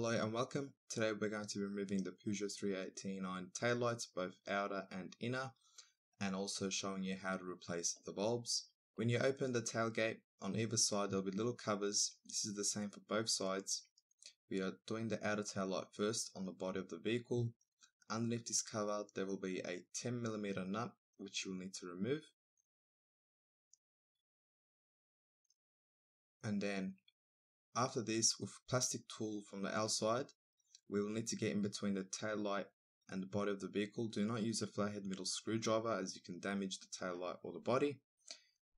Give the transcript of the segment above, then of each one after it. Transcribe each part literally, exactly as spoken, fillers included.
Hello and welcome. Today we're going to be removing the Peugeot three eighteen taillights, both outer and inner, and also showing you how to replace the bulbs. When you open the tailgate, on either side there will be little covers. This is the same for both sides. We are doing the outer taillight first on the body of the vehicle. Underneath this cover there will be a ten millimeter nut which you will need to remove. And then after this, with a plastic tool from the outside, we will need to get in between the taillight and the body of the vehicle. Do not use a flathead metal screwdriver as you can damage the taillight or the body.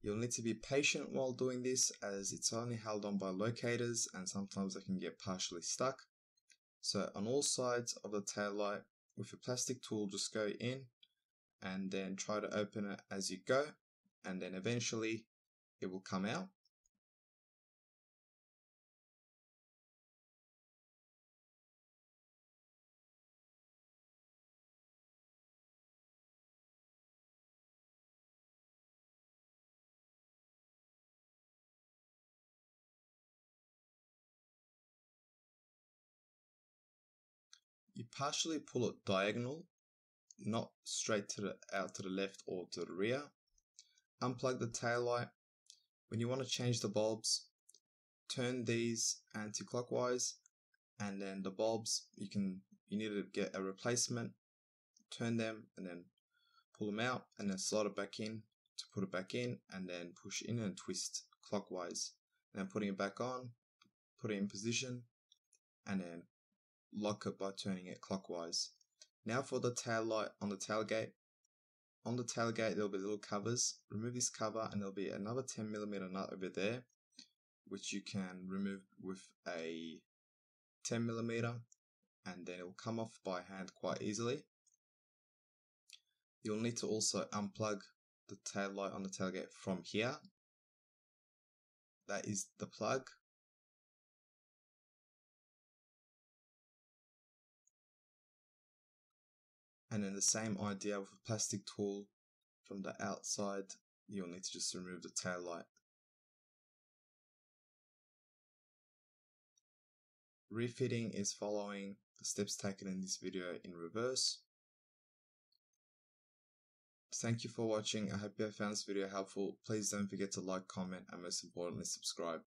You'll need to be patient while doing this as it's only held on by locators and sometimes they can get partially stuck. So on all sides of the taillight, with a plastic tool, just go in and then try to open it as you go, and then eventually it will come out. You partially pull it diagonal, not straight to the, out to the left or to the rear. Unplug the taillight. When you want to change the bulbs, turn these anti-clockwise, and then the bulbs, you can you need to get a replacement. Turn them and then pull them out, and then slide it back in to put it back in, and then push in and twist clockwise. Then putting it back on, put it in position, and then lock it by turning it clockwise. Now for the tail light on the tailgate. On the tailgate there will be little covers. Remove this cover and there will be another ten millimeter nut over there which you can remove with a ten millimeter, and then it will come off by hand quite easily. You'll need to also unplug the tail light on the tailgate from here. That is the plug. And then the same idea with a plastic tool from the outside, you'll need to just remove the tail light. Refitting is following the steps taken in this video in reverse. Thank you for watching. I hope you have found this video helpful. Please don't forget to like, comment, and most importantly subscribe.